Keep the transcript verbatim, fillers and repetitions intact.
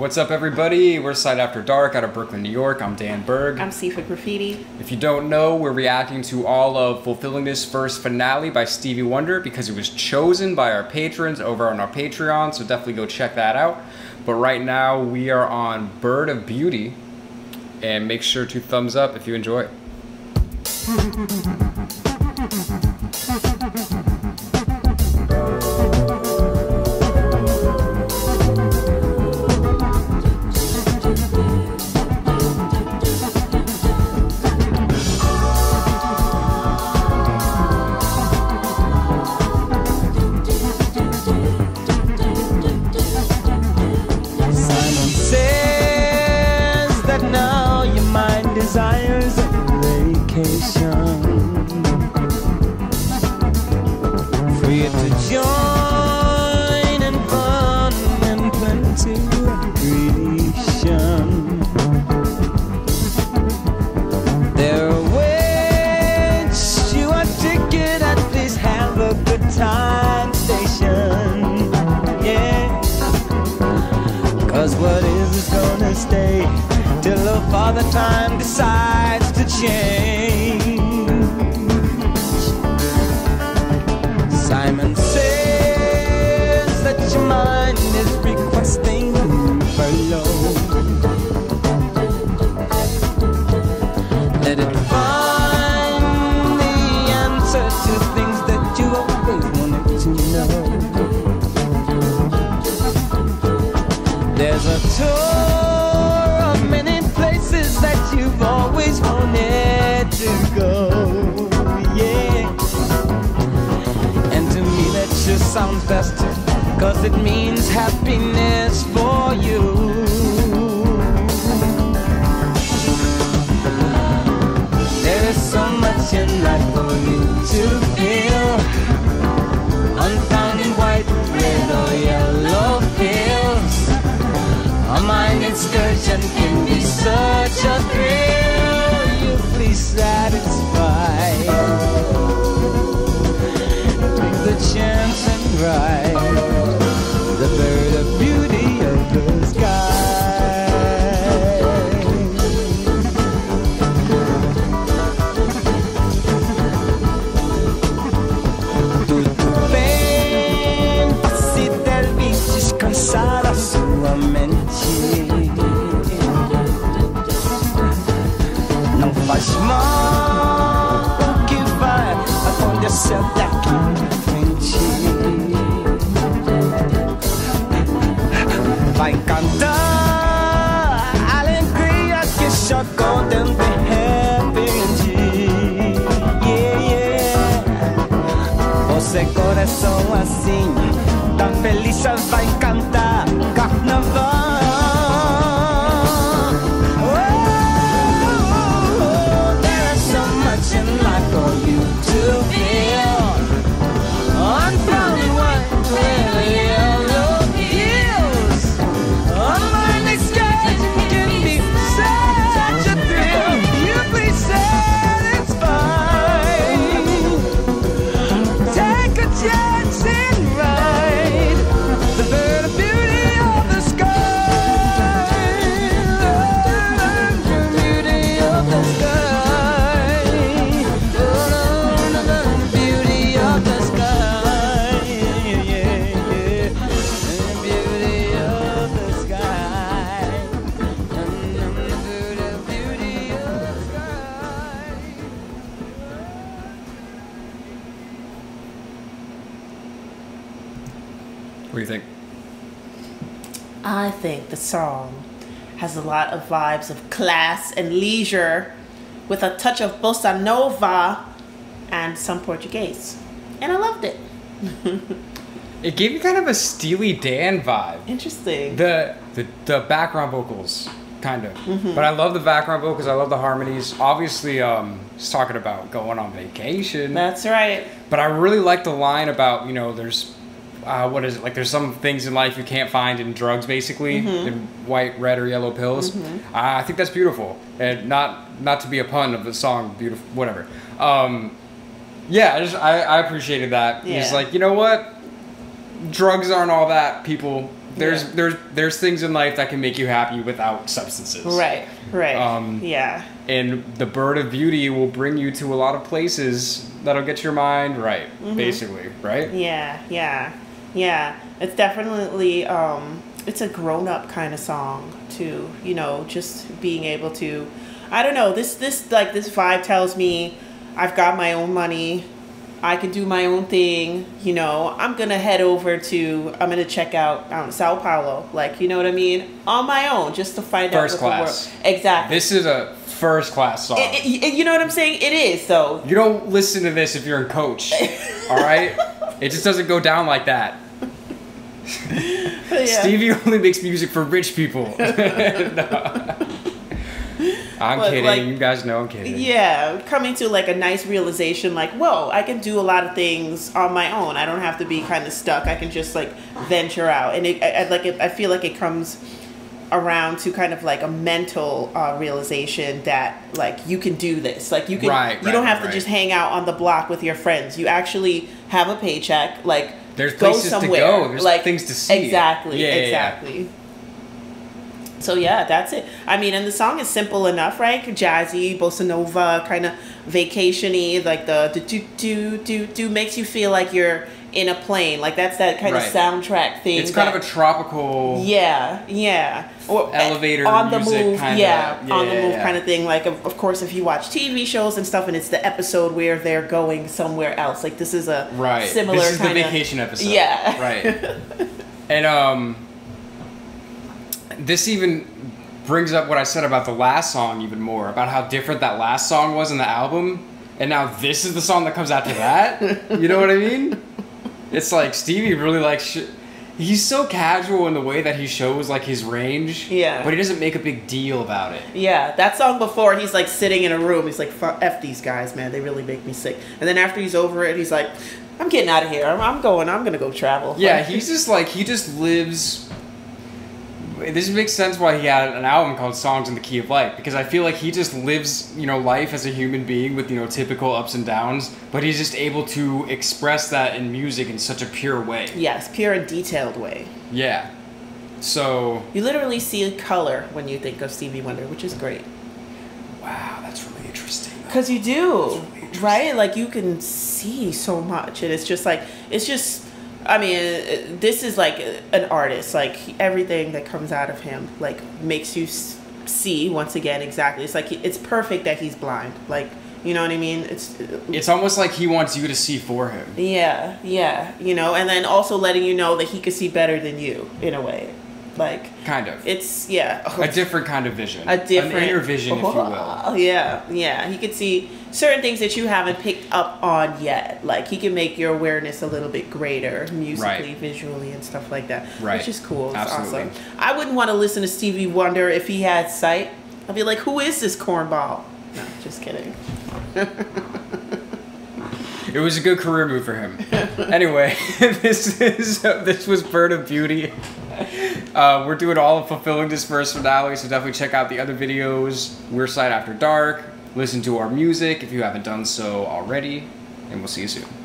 What's up, everybody? We're Sight After Dark out of Brooklyn, New York. I'm Dan Berg. I'm Sifa Graffiti. If you don't know, we're reacting to all of Fulfillingness' First Finale by Stevie Wonder because it was chosen by our patrons over on our Patreon, so definitely go check that out. But right now, we are on Bird of Beauty, and make sure to thumbs up if you enjoy it. Desires a vacation, free to join in fun and plenty creation. There awaits you a ticket at this have a good time station. Yeah, cause what is is gonna stay till the Father Time decides to change. Simon says that your mind is requesting furlough. Let it find the answer to things that you always wanted to know. There's a tour that you've always wanted to go, yeah. And to me that just sounds best, cause it means happiness for you. There is so much in life for you to feel, unfounded white, red or yellow pills. A mind excursion can be such a thrill, you'll be satisfied. Take the chance and ride the bird of beauty of the sky. Tu ven, si te vistes cansada suavemente. Não faz mal que vai acontecer daqui pra frente. Vai cantar a alegria que só contém de repente. Yeah, yeah. Você coração assim, tão feliz, só vai cantar carnaval. What do you think? I think the song has a lot of vibes of class and leisure with a touch of bossa nova and some Portuguese. And I loved it. It gave me kind of a Steely Dan vibe. Interesting. The the, the background vocals, kind of. Mm-hmm. But I love the background vocals. I love the harmonies. Obviously, um, it's talking about going on vacation. That's right. But I really like the line about, you know, there's... Uh, what is it? Like, there's some things in life you can't find in drugs, basically, mm-hmm. in white, red, or yellow pills. Mm-hmm. uh, I think that's beautiful, and not not to be a pun of the song, beautiful, whatever. Um, yeah, I just I, I appreciated that. Yeah. It's like, you know what, drugs aren't all that. People there's yeah. there's there's things in life that can make you happy without substances. Right. Right. Um, yeah. And the Bird of Beauty will bring you to a lot of places that'll get your mind right, mm-hmm. basically. Right. Yeah. Yeah. Yeah. It's definitely um, it's a grown up kind of song too. You know, just being able to, I don't know. This this like this vibe tells me I've got my own money. I can do my own thing, you know, I'm going to head over to, I'm going to check out um, Sao Paulo, like, you know what I mean? On my own, just to find out what the world. Exactly. This is a first class song. It, it, it, you know what I'm saying? It is, though. You don't listen to this if you're in Coach, all right? It just doesn't go down like that. Yeah. Stevie only makes music for rich people. No. I'm but kidding. Like, you guys know I'm kidding. Yeah. Coming to like a nice realization like, whoa, I can do a lot of things on my own. I don't have to be kind of stuck. I can just like venture out. And it, I, I, like, it, I feel like it comes around to kind of like a mental uh, realization that like you can do this. Like you can, right, you right, don't have right. to just hang out on the block with your friends. You actually have a paycheck. Like There's go places somewhere. to go. There's like, things to see. Exactly. Yeah, exactly. Yeah, yeah. So yeah, that's it. I mean, and the song is simple enough, right? Jazzy, bossa nova, kind of vacation-y, like the do do do do makes you feel like you're in a plane. Like that's that kind right. of soundtrack thing. It's that, kind of a tropical. Yeah, yeah. Or elevator on the music move. Kinda, yeah, yeah, on the move yeah. kind of thing. Like of, of course, if you watch T V shows and stuff, and it's the episode where they're going somewhere else. Like this is a right. similar. This is kinda, the vacation episode. Yeah. Right. And um. This even brings up what I said about the last song even more, about how different that last song was in the album, and now this is the song that comes after that. You know what I mean? It's like Stevie really likes sh he's so casual in the way that he shows like his range, yeah, but he doesn't make a big deal about it. Yeah, that song before, he's like sitting in a room, he's like, F these guys, man, they really make me sick. And then after he's over it, he's like, I'm getting out of here, I'm, I'm going, I'm gonna go travel. Yeah, like, he's just like, he just lives. This makes sense why he had an album called Songs in the Key of Life, because I feel like he just lives, you know, life as a human being with, you know, typical ups and downs, but he's just able to express that in music in such a pure way. Yes, pure and detailed way. Yeah. So... you literally see color when you think of Stevie Wonder, which is great. Wow, that's really interesting. Because you do, really right? Like, you can see so much, and it's just like, it's just... I mean, this is like an artist, like everything that comes out of him, like makes you see once again. Exactly. It's like, it's perfect that he's blind. Like, you know what I mean? It's, it's almost like he wants you to see for him. Yeah. Yeah. You know, and then also letting you know that he could see better than you in a way. Like kind of, it's yeah, oh, a different kind of vision, a different an inner vision, if you will. Yeah, yeah. He could see certain things that you haven't picked up on yet. Like he can make your awareness a little bit greater musically, right. visually, and stuff like that. Right, which is cool. It's Absolutely. awesome. I wouldn't want to listen to Stevie Wonder if he had sight. I'd be like, who is this cornball? No, just kidding. It was a good career move for him. Anyway, this is uh, this was Bird of Beauty. Uh, we're doing all of Fulfillingness' First Finale, so definitely check out the other videos. We're Sight After Dark. Listen to our music if you haven't done so already, and we'll see you soon.